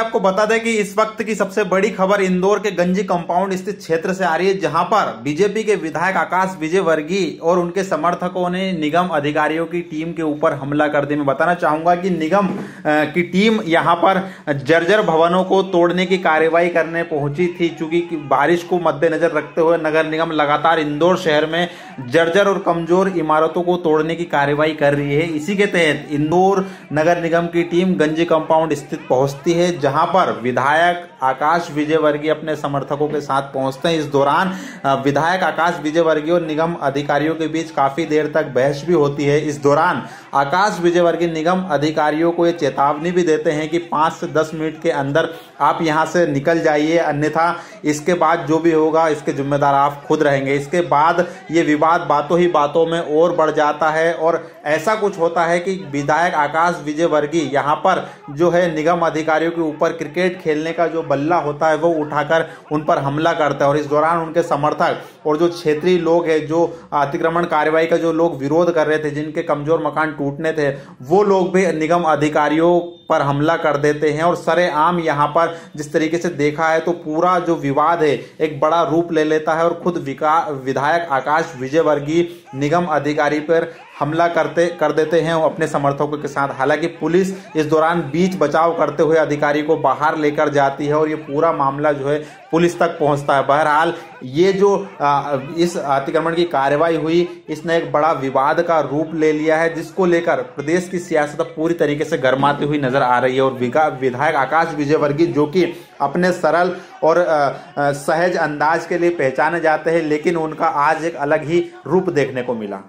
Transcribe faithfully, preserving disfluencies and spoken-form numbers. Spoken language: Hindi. आपको बता दें कि इस वक्त की सबसे बड़ी खबर इंदौर के गंजी कंपाउंड स्थित क्षेत्र से आ रही है, जहां पर बीजेपी के विधायक आकाश विजयवर्गीय और उनके समर्थकों ने निगम अधिकारियों की टीम के ऊपर हमला कर दिया। मैं बताना चाहूंगा कि निगम की टीम यहां पर जर्जर भवनों को तोड़ने की कार्रवाई करने पहुंची थी। चूंकि बारिश को मद्देनजर रखते हुए नगर निगम लगातार इंदौर शहर में जर्जर और कमजोर इमारतों को तोड़ने की कार्रवाई कर रही है। इसी के तहत इंदौर नगर निगम की टीम गंजी कंपाउंड स्थित पहुंचती है, जहां पर विधायक आकाश विजयवर्गीय अपने समर्थकों के साथ पहुंचते हैं। इस दौरान विधायक आकाश विजयवर्गीय और निगम अधिकारियों के बीच काफी देर तक बहस भी होती है। इस दौरान आकाश विजयवर्गीय निगम अधिकारियों को ये चेतावनी भी देते हैं कि पाँच से दस मिनट के अंदर आप यहाँ से निकल जाइए, अन्यथा इसके बाद जो भी होगा इसके जिम्मेदार आप खुद रहेंगे। इसके बाद ये विवाद बातों ही बातों में और बढ़ जाता है और ऐसा कुछ होता है कि विधायक आकाश विजयवर्गीय यहाँ पर जो है निगम अधिकारियों के ऊपर क्रिकेट खेलने का जो बल्ला होता है वो उठाकर उन पर हमला करता है। और इस दौरान उनके समर्थक और जो क्षेत्रीय लोग हैं, जो अतिक्रमण कार्रवाई का जो लोग विरोध कर रहे थे, जिनके कमजोर मकान टूटने थे, वो लोग भी निगम अधिकारियों पर हमला कर देते हैं। और सरेआम यहाँ पर जिस तरीके से देखा है तो पूरा जो विवाद है एक बड़ा रूप ले लेता है और खुद विधायक आकाश विजयवर्गीय निगम अधिकारी पर हमला करते कर देते हैं अपने समर्थकों के साथ। हालांकि पुलिस इस दौरान बीच बचाव करते हुए अधिकारी को बाहर लेकर जाती है और ये पूरा मामला जो है पुलिस तक पहुंचता है। बहरहाल ये जो इस अतिक्रमण की कार्रवाई हुई, इसने एक बड़ा विवाद का रूप ले लिया है, जिसको लेकर प्रदेश की सियासत पूरी तरीके से गर्माती हुई नजर आ रही है। और विधायक आकाश विजयवर्गीय जो कि अपने सरल और सहज अंदाज के लिए पहचाने जाते हैं, लेकिन उनका आज एक अलग ही रूप देखने को मिला।